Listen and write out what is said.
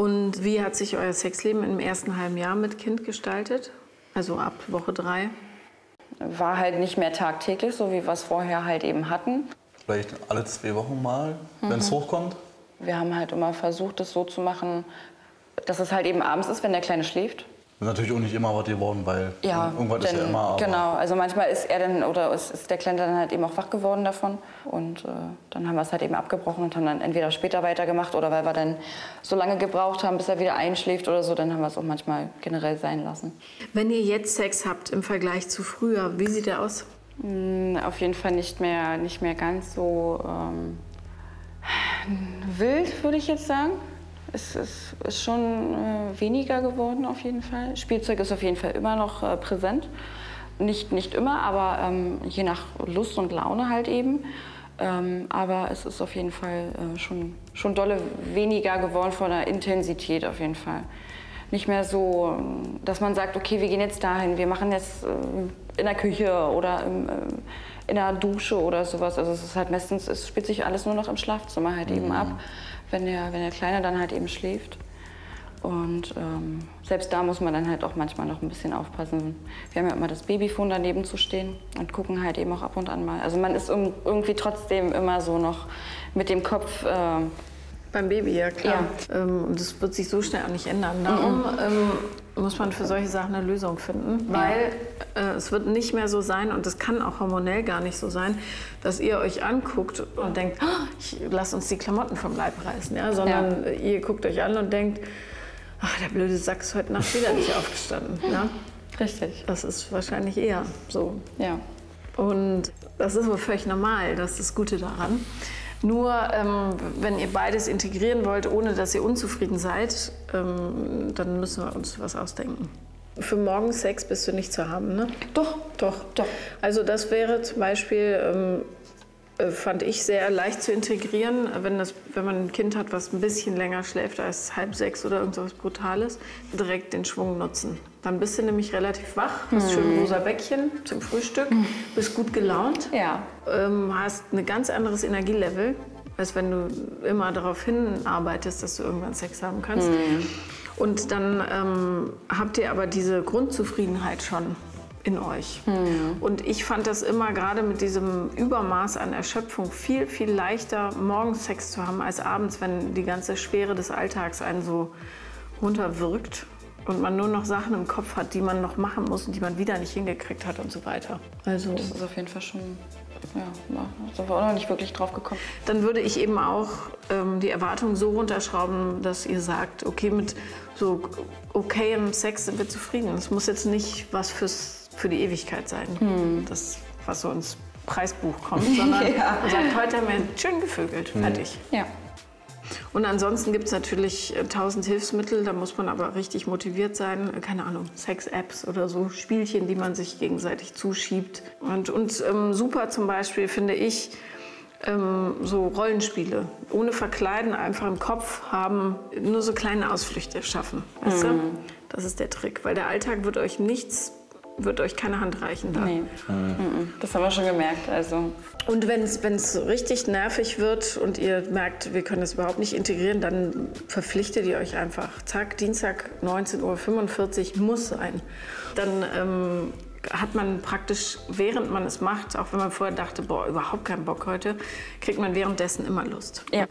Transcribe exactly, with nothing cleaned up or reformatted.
Und wie hat sich euer Sexleben im ersten halben Jahr mit Kind gestaltet? Also ab Woche drei? War halt nicht mehr tagtäglich, so wie wir es vorher halt eben hatten. Vielleicht alle zwei Wochen mal, mhm. wenn es hochkommt? Wir haben halt immer versucht, das so zu machen, dass es halt eben abends ist, wenn der Kleine schläft. Das ist natürlich auch nicht immer was geworden, weil ja, irgendwas denn, ist ja immer. Aber genau, also manchmal ist er dann oder ist, ist der Kleine dann halt eben auch wach geworden davon. Und äh, dann haben wir es halt eben abgebrochen und haben dann entweder später weitergemacht oder weil wir dann so lange gebraucht haben, bis er wieder einschläft oder so, dann haben wir es auch manchmal generell sein lassen. Wenn ihr jetzt Sex habt im Vergleich zu früher, wie sieht er aus? Mm, auf jeden Fall nicht mehr, nicht mehr ganz so ähm, wild, würde ich jetzt sagen. Es ist, ist schon äh, weniger geworden auf jeden Fall. Spielzeug ist auf jeden Fall immer noch äh, präsent. Nicht, nicht immer, aber ähm, je nach Lust und Laune halt eben. Ähm, aber es ist auf jeden Fall äh, schon, schon dolle weniger geworden von der Intensität auf jeden Fall. Nicht mehr so, dass man sagt, okay, wir gehen jetzt dahin, wir machen jetzt äh, in der Küche oder im, äh, in der Dusche oder sowas. Also es ist halt meistens, es spielt sich alles nur noch im Schlafzimmer halt eben mhm. ab. Wenn der, wenn der Kleine dann halt eben schläft. Und ähm, selbst da muss man dann halt auch manchmal noch ein bisschen aufpassen. Wir haben ja immer das Babyfon daneben zu stehen und gucken halt eben auch ab und an mal. Also man ist irgendwie trotzdem immer so noch mit dem Kopf. Äh Beim Baby, ja klar. Ja. Ähm, das wird sich so schnell auch nicht ändern. Darum ähm, muss man für solche Sachen eine Lösung finden. Weil äh, es wird nicht mehr so sein, und das kann auch hormonell gar nicht so sein, dass ihr euch anguckt und denkt, oh, ich lass uns die Klamotten vom Leib reißen. Ja? Sondern ja. ihr guckt euch an und denkt, ach, der blöde Sack ist heute Nacht wieder nicht aufgestanden. Ja? Richtig. Das ist wahrscheinlich eher so. Ja. Und das ist wohl völlig normal, das ist das Gute daran. Nur, ähm, wenn ihr beides integrieren wollt, ohne dass ihr unzufrieden seid, ähm, dann müssen wir uns was ausdenken. Für Morgensex bist du nicht zu haben, ne? Doch, doch, doch. Also das wäre zum Beispiel, ähm, fand ich sehr leicht zu integrieren, wenn, das, wenn man ein Kind hat, was ein bisschen länger schläft als halb sechs oder irgendwas Brutales, direkt den Schwung nutzen. Dann bist du nämlich relativ wach, hast hm. schön rosa Bäckchen zum Frühstück, hm. bist gut gelaunt, ja. ähm, hast ein ganz anderes Energielevel, als wenn du immer darauf hinarbeitest, dass du irgendwann Sex haben kannst. Hm. Und dann ähm, habt ihr aber diese Grundzufriedenheit schon in euch. Hm. Und ich fand das immer gerade mit diesem Übermaß an Erschöpfung viel, viel leichter, morgens Sex zu haben, als abends, wenn die ganze Schwere des Alltags einen so runterwirkt. Und man nur noch Sachen im Kopf hat, die man noch machen muss und die man wieder nicht hingekriegt hat und so weiter. Also das ist auf jeden Fall schon, ja, da sind wir auch noch nicht wirklich drauf gekommen. Dann würde ich eben auch ähm, die Erwartungen so runterschrauben, dass ihr sagt, okay, mit so okayem Sex sind wir zufrieden. Es muss jetzt nicht was fürs, für die Ewigkeit sein, hm. das, was so ins Preisbuch kommt, sondern ja. man sagt, heute haben wir schön gevögelt, hm. fertig. Ja. Und ansonsten gibt es natürlich tausend Hilfsmittel, da muss man aber richtig motiviert sein. Keine Ahnung, Sex-Apps oder so, Spielchen, die man sich gegenseitig zuschiebt. Und, und ähm, super zum Beispiel finde ich ähm, so Rollenspiele. Ohne Verkleiden, einfach im Kopf haben, nur so kleine Ausflüchte schaffen. Weißt mhm. du? Das ist der Trick, weil der Alltag wird euch nichts, wird euch keine Hand reichen da. Nee. Mhm. Das haben wir schon gemerkt. Also. Und wenn es richtig nervig wird und ihr merkt, wir können das überhaupt nicht integrieren, dann verpflichtet ihr euch einfach. Zack, Dienstag neunzehn Uhr fünfundvierzig muss sein. Dann ähm, hat man praktisch, während man es macht, auch wenn man vorher dachte, boah, überhaupt keinen Bock heute, kriegt man währenddessen immer Lust. Ja.